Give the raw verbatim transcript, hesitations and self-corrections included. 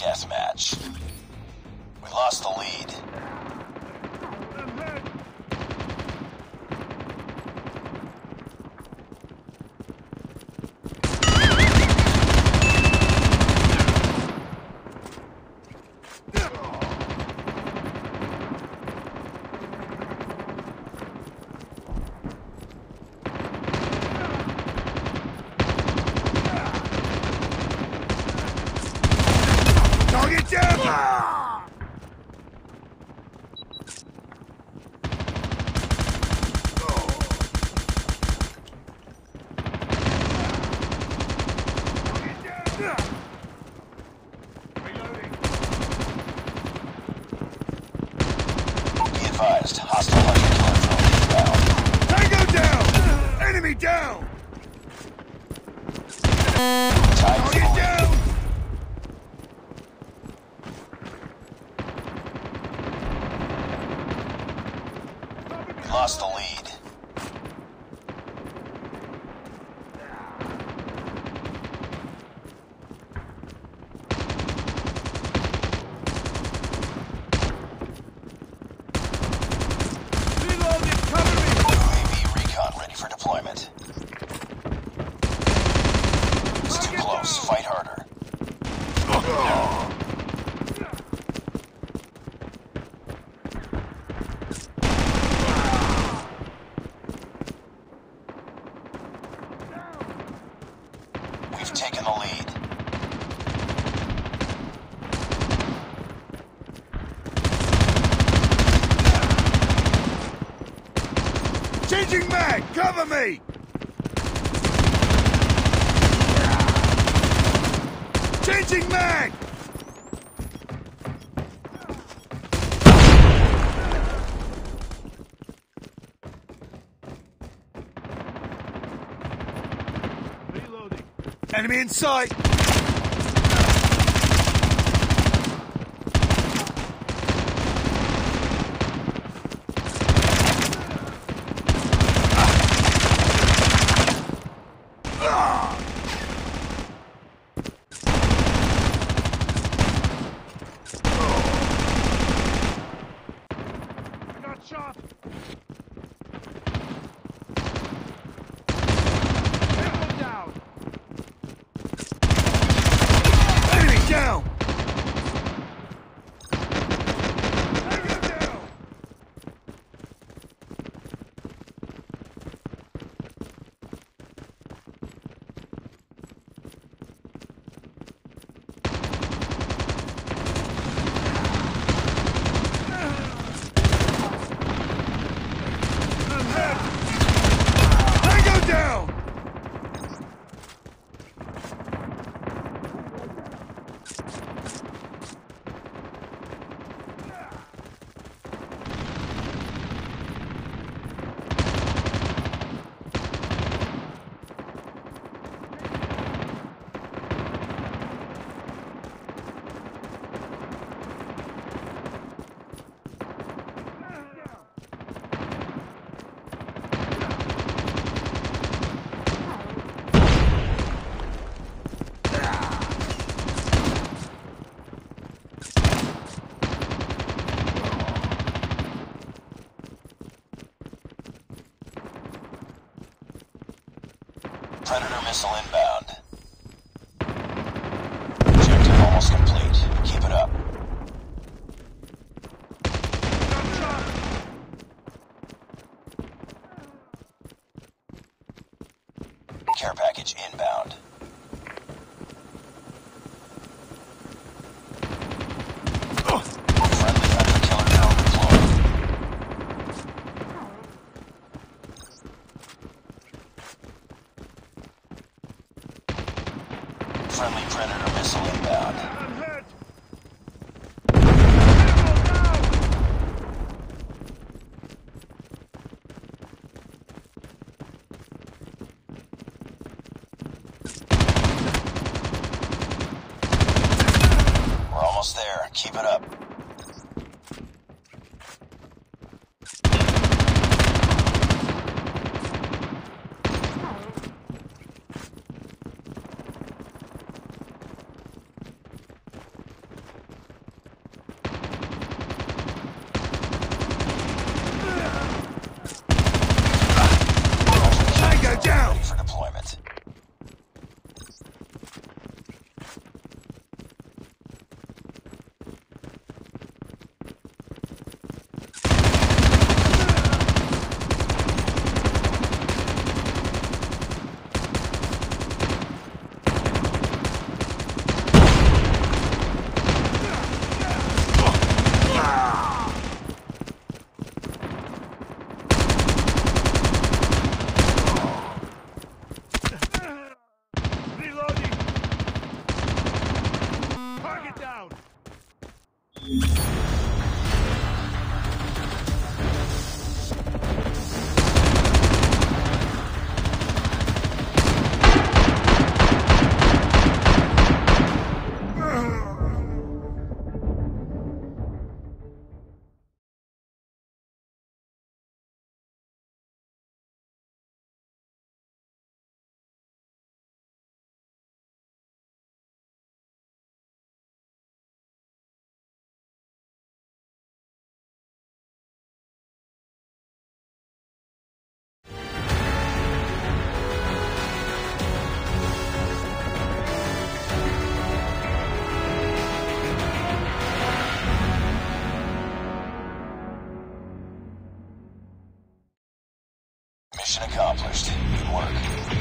deathmatch. We lost the lead. Hostile hunter drone down! Uh, Enemy down! Time to down! We lost the lead. We've taken the lead. Changing mag! Cover me! Changing mag! Enemy in sight! I got shot! Predator missile inbound. Objective almost complete. Keep it up. Care package inbound. Friendly Predator missile inbound. I'm hit. We're almost there. Keep it up. it down. Mission accomplished. Good work.